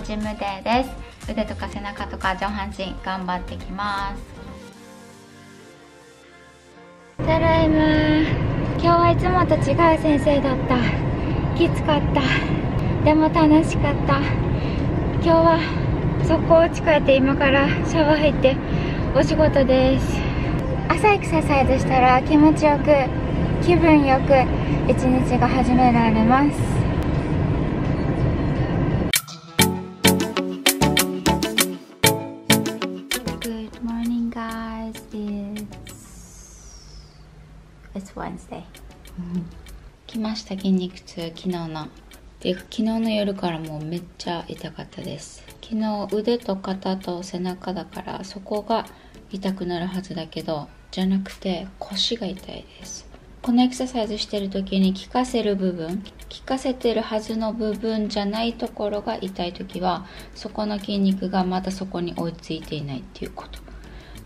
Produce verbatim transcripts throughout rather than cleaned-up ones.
のジムデーです。腕とか背中とか上半身頑張ってきます。ただいま。今日はいつもと違う先生だった。きつかった。でも楽しかった。今日は速攻落ち帰って今からシャワー入ってお仕事です。朝エクササイズしたら気持ちよく気分よく一日が始められます。Good morning guys, it's, it's Wednesday 来ました筋肉痛。昨日ので昨日の夜からもうめっちゃ痛かったです。昨日腕と肩と背中だからそこが痛くなるはずだけどじゃなくて腰が痛いです。このエクササイズしてる時に効かせる部分、効かせてるはずの部分じゃないところが痛い時はそこの筋肉がまたそこに追いついていないっていうこと。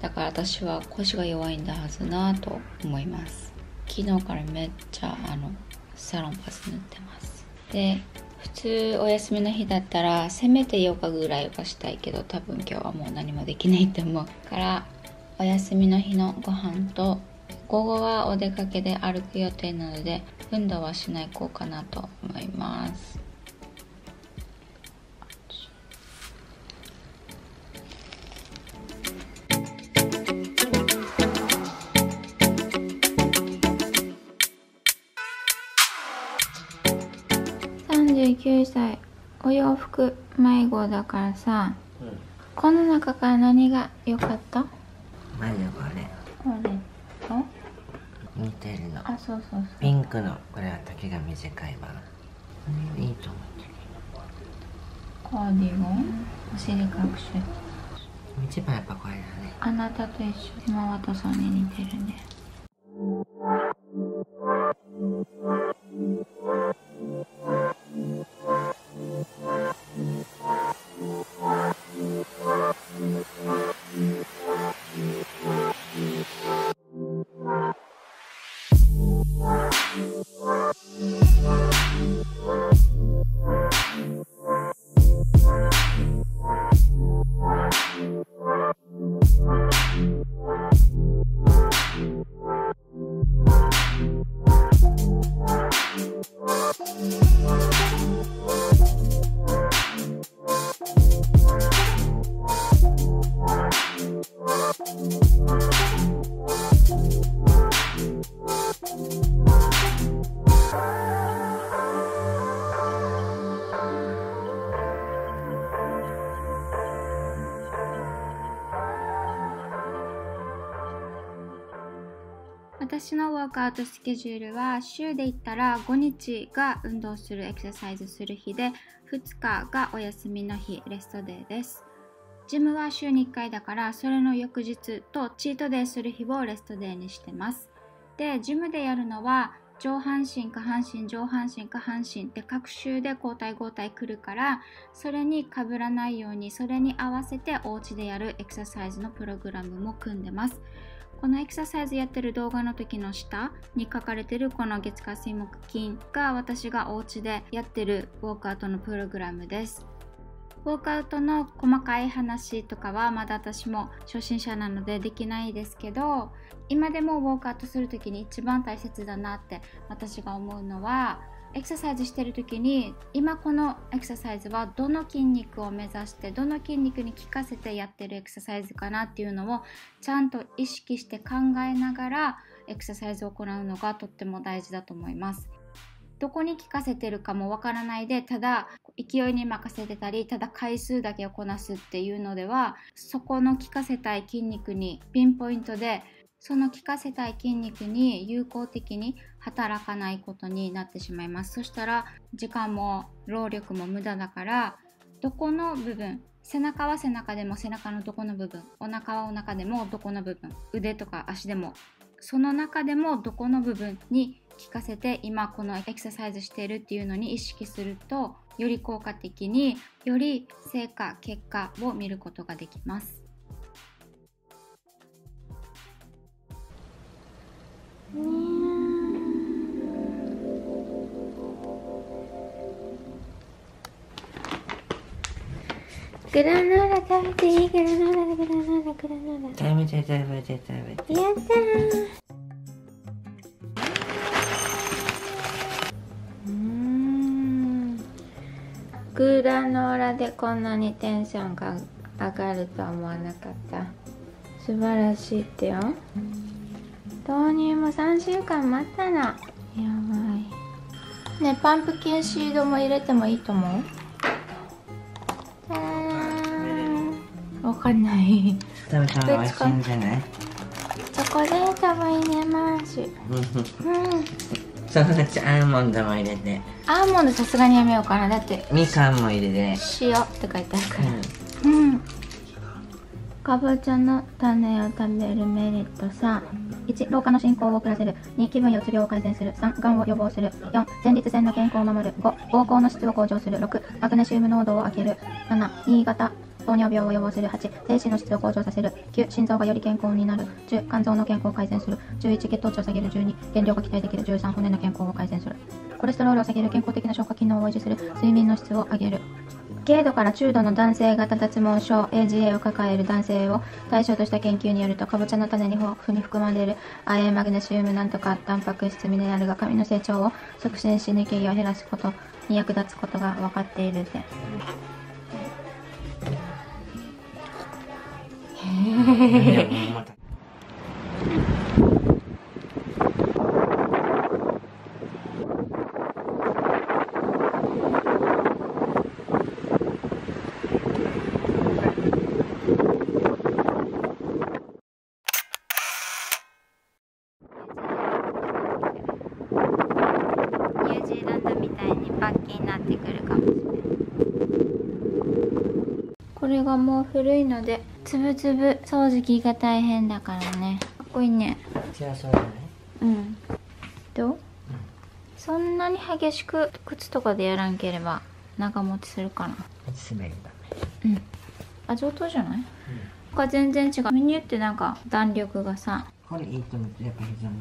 だから私は腰が弱いんだはずなと思います。昨日からめっちゃあのサロンパス塗ってます。で普通お休みの日だったらせめてようかぐらいはしたいけど多分今日はもう何もできないと思うからお休みの日のご飯と午後はお出かけで歩く予定なので運動はしないこうかなと思います。さんじゅうきゅうさいお洋服迷子だからさ、うん、この中から何が良かった？まずこれこれと似てるの。あ、そうそうそう。ピンクのこれは丈が短いわ。いいと思ってる。カーディゴン、お尻隠し。一番やっぱこれだね。あなたと一緒。今ワトソンに似てるね。私のワークアウトスケジュールは週で言ったらごにちが運動するエクササイズする日でふつかがお休みの日レストデーです。ジムは週にいっかいだからそれの翌日とチートデーする日をレストデーにしてます。でジムでやるのは上半身下半身上半身下半身って各週で交代交代来るからそれにかぶらないようにそれに合わせてお家でやるエクササイズのプログラムも組んでます。このエクササイズやってる動画の時の下に書かれてるこの月火水木金が私がお家でやってるウォークアウトのプログラムです。ウォークアウトの細かい話とかはまだ私も初心者なのでできないですけど、今でもウォークアウトする時に一番大切だなって私が思うのは、エクササイズしてる時に今このエクササイズはどの筋肉を目指してどの筋肉に効かせてやってるエクササイズかなっていうのをちゃんと意識して考えながらエクササイズを行うのがとっても大事だと思います。どこに効かせてるかもわからないでただ勢いに任せてたりただ回数だけをこなすっていうのではそこの効かせたい筋肉にピンポイントでその効かせたい筋肉に有効的に働かないことになってしまいます。そしたら時間も労力も無駄だからどこの部分、背中は背中でも背中のどこの部分、お腹はお腹でもどこの部分、腕とか足でもその中でもどこの部分に効かせて今このエクササイズしてるっていうのに意識するとより効果的により成果結果を見ることができます。グラノーラ食べていい？グラノーラ、グラノーラ、グラノーラ食べて食べて食べて、やったー。うーん、グラノーラでこんなにテンションが上がるとは思わなかった。素晴らしいってよ。豆乳もさんしゅうかん待ったの。やばいね。パンプキンシードも入れてもいいと思う？わかんない。食べたら美味しいんじゃない？チョコレートも入れます。うん、そのうちアーモンドも入れて。アーモンドさすがにやめようかな。だってみかんも入れて塩って書いてあるから。うん、うん、かぼちゃの種を食べるメリットさ。いち、老化の進行を遅らせる。に、気分やうつ病を改善する。さん、がんを予防する。よん、前立腺の健康を守る。ご、膀胱の質を向上する。ろく、マグネシウム濃度を上げる。なな、新潟糖尿病を予防する。はち、精子の質を向上させる。きゅう、心臓がより健康になる。じゅう、肝臓の健康を改善する。じゅういち、血糖値を下げる。じゅうに、減量が期待できる。じゅうさん、骨の健康を改善する。コレステロールを下げる。健康的な消化機能を維持する。睡眠の質を上げる。軽度から中度の男性型脱毛症 エージーエー を抱える男性を対象とした研究によると、かぼちゃの種に豊富に含まれる亜鉛、マグネシウム、なんとかタンパク質、ミネラルが髪の成長を促進し、抜け毛を減らすことに役立つことが分かっているって。へえ。これがもう古いのでつぶつぶ掃除機が大変だからね。かっこいいね。じゃあそうだね。うん。どう？うん、そんなに激しく靴とかでやらんければ長持ちするかな。滑るんだね。うん。あ、上等じゃない？うん、他全然違う。メニューってなんか弾力がさ。これいいと思ってやっぱ膝の。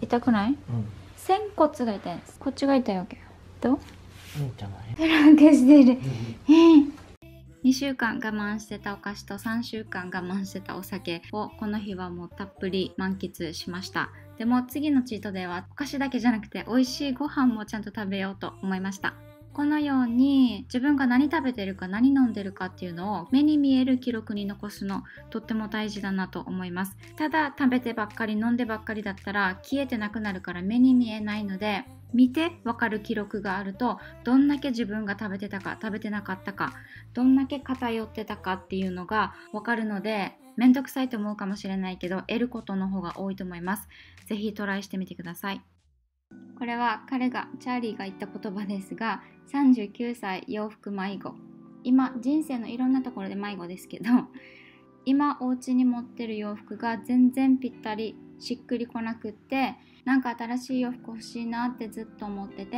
痛くない？うん。仙骨が痛いです。こっちが痛いわけ。どう？いいんじゃない？プランクしてる。ええ。にしゅうかん我慢してたお菓子とさんしゅうかん我慢してたお酒をこの日はもうたっぷり満喫しました。でも次のチートデーはお菓子だけじゃなくて美味しいご飯もちゃんと食べようと思いました。このように自分が何食べてるか何飲んでるかっていうのを目に見える記録に残すのとっても大事だなと思います。ただ食べてばっかり飲んでばっかりだったら消えてなくなるから目に見えないので、見て分かる記録があるとどんだけ自分が食べてたか食べてなかったか、どんだけ偏ってたかっていうのが分かるので、めんどくさいと思うかもしれないけど得ることの方が多いと思います。ぜひトライしてみてください。これは彼がチャーリーが言った言葉ですが、さんじゅうきゅうさい洋服迷子。今人生のいろんなところで迷子ですけど、今お家に持ってる洋服が全然ぴったりしっくりこなくって、なんか新しい洋服欲しいなってずっと思ってて、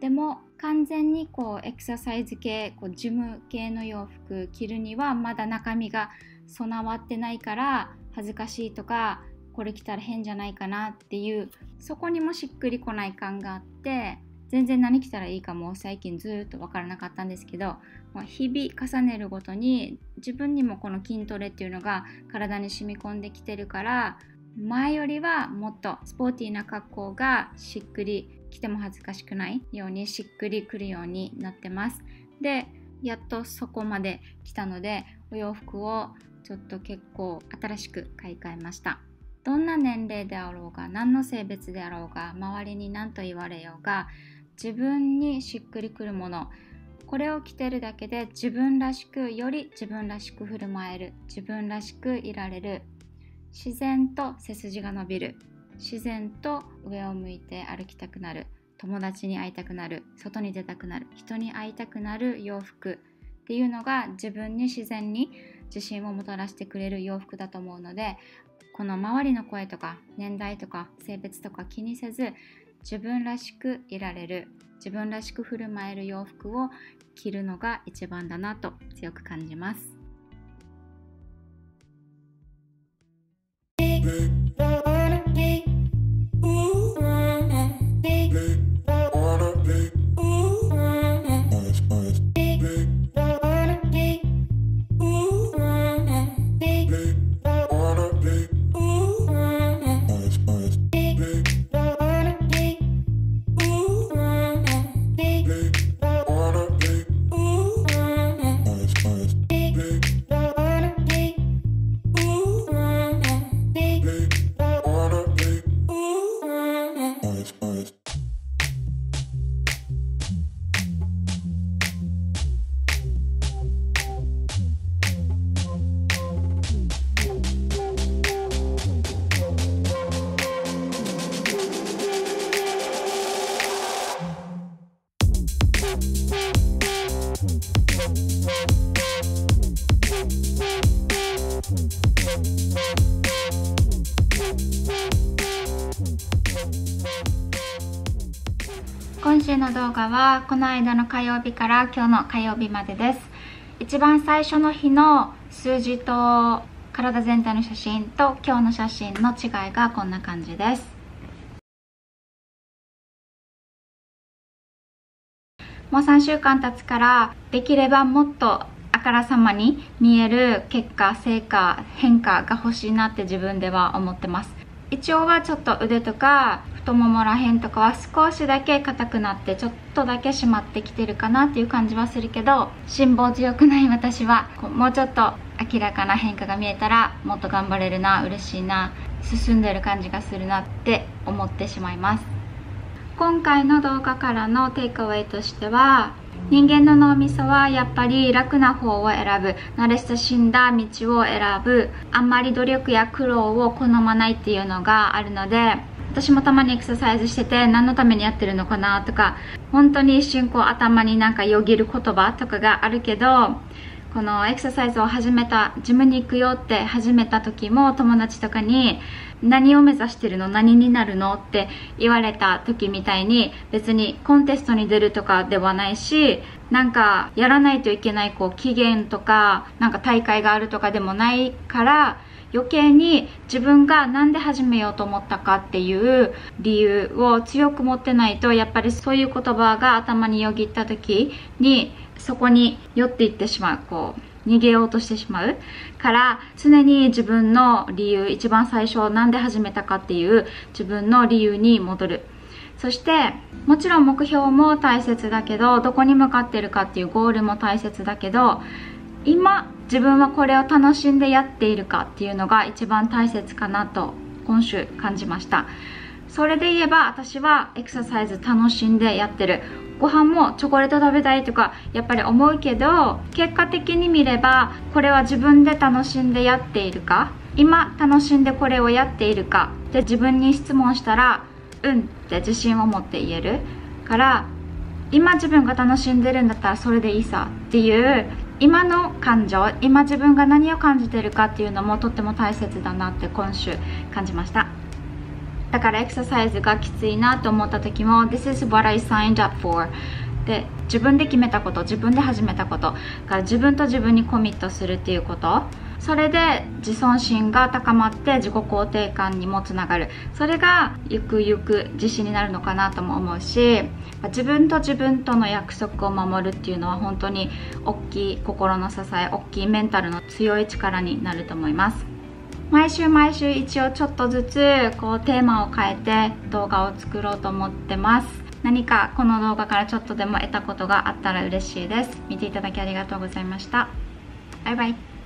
でも完全にこうエクササイズ系、こうジム系の洋服着るにはまだ中身が備わってないから恥ずかしいとか、これ着たら変じゃないかなっていう、そこにもしっくりこない感があって、全然何着たらいいかも最近ずっと分からなかったんですけど、日々重ねるごとに自分にもこの筋トレっていうのが体に染み込んできてるから、前よりはもっとスポーティーな格好がしっくりきても恥ずかしくないようにしっくりくるようになってます。でやっとそこまで来たので、お洋服をちょっと結構新しく買い替えました。どんな年齢であろうが、何の性別であろうが、周りに何と言われようが、自分にしっくりくるもの、これを着てるだけで自分らしく、より自分らしく振る舞える、自分らしくいられる、自然と背筋が伸びる、自然と上を向いて歩きたくなる、友達に会いたくなる、外に出たくなる、人に会いたくなる洋服っていうのが自分に自然に自信をもたらしてくれる洋服だと思うので、この周りの声とか年代とか性別とか気にせず、自分らしくいられる、自分らしく振る舞える洋服を着るのが一番だなと強く感じます。今週の動画はこの間の火曜日から今日の火曜日までです。一番最初の日の数字と体全体の写真と今日の写真の違いがこんな感じです。もうさんしゅうかん経つから、できればもっとあからさまに見える結果、成果、変化が欲しいなって自分では思ってます。一応はちょっと腕とか太ももらへんとかは少しだけ硬くなって、ちょっとだけ締まってきてるかなっていう感じはするけど、辛抱強くない私はもうちょっと明らかな変化が見えたらもっと頑張れるな、嬉しいな、進んでる感じがするなって思ってしまいます。今回の動画からのテイクアウェイとしては、人間の脳みそはやっぱり楽な方を選ぶ、慣れ親しんだ道を選ぶ、あんまり努力や苦労を好まないっていうのがあるので、私もたまにエクササイズしてて何のためにやってるのかなとか、本当に一瞬こう頭になんかよぎる言葉とかがあるけど、このエクササイズを始めた、ジムに行くよって始めた時も友達とかに何を目指してるの、何になるのって言われた時みたいに、別にコンテストに出るとかではないし、なんかやらないといけないこう期限とかなんか大会があるとかでもないから、余計に自分が何で始めようと思ったかっていう理由を強く持ってないと、やっぱりそういう言葉が頭によぎった時にそこに寄っていってしまう、こう逃げようとしてしまうから、常に自分の理由、一番最初なんで始めたかっていう自分の理由に戻る。そしてもちろん目標も大切だけど、どこに向かってるかっていうゴールも大切だけど、今自分はこれを楽しんでやっているかっていうのが一番大切かなと今週感じました。それで言えば私はエクササイズ楽しんでやってる、ご飯もチョコレート食べたいとかやっぱり思うけど、結果的に見ればこれは自分で楽しんでやっているか、今楽しんでこれをやっているかで自分に質問したらうんって自信を持って言えるから、今自分が楽しんでるんだったらそれでいいさっていう今の感情、今自分が何を感じてるかっていうのもとっても大切だなって今週感じました。だからエクササイズがきついなと思った時も This is what I signed up for で、自分で決めたこと、自分で始めたことから自分と自分にコミットするっていうこと、それで自尊心が高まって自己肯定感にもつながる。それがゆくゆく自信になるのかなとも思うし、自分と自分との約束を守るっていうのは本当に大きい心の支え、大きいメンタルの強い力になると思います。毎週毎週一応ちょっとずつこうテーマを変えて動画を作ろうと思ってます。何かこの動画からちょっとでも得たことがあったら嬉しいです。見ていただきありがとうございました。バイバイ。